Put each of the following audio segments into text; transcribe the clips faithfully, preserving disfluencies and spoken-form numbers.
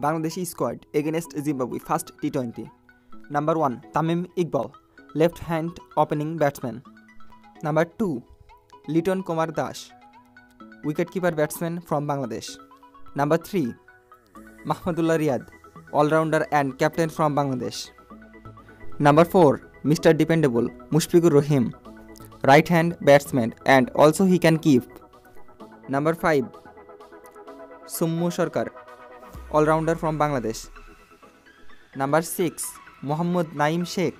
Bangladeshi squad against Zimbabwe first T twenty. Number one. Tamim Iqbal, left-hand opening batsman. Number two. Liton Das, wicketkeeper batsman from Bangladesh. Number three. Mahmudullah Riyad, all-rounder and captain from Bangladesh. Number four. Mister Dependable, Mushfiqur Rahim, right-hand batsman and also he can keep. Number five. Summu Shorkar, all-rounder from Bangladesh. Number six. Mohammad Naim Sheikh,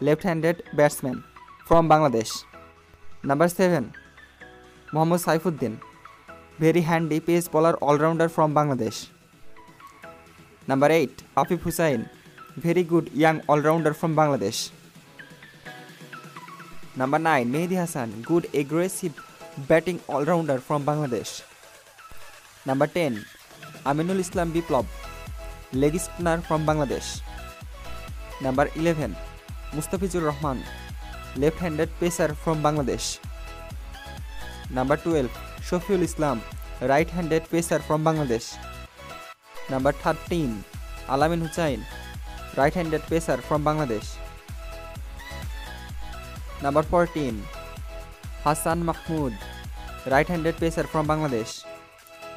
left-handed batsman from Bangladesh. Number seven. Mohammad Saifuddin, very handy pace bowler all-rounder from Bangladesh. Number eight. Afif Hussain, very good young all-rounder from Bangladesh. Number nine. Mehdi Hassan, good aggressive batting all-rounder from Bangladesh. Number ten. Aminul Islam Biplob, leg spinner from Bangladesh. Number eleven. Mustafizur Rahman, left-handed pacer from Bangladesh. Number twelve. Shofiul Islam, right-handed pacer from Bangladesh. Number thirteen. Alamin Hussain, right-handed pacer from Bangladesh. Number fourteen. Hassan Mahmood, right-handed pacer from Bangladesh.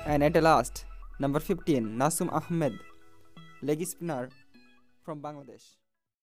And at last, number fifteen, Nasum Ahmed, leg spinner from Bangladesh.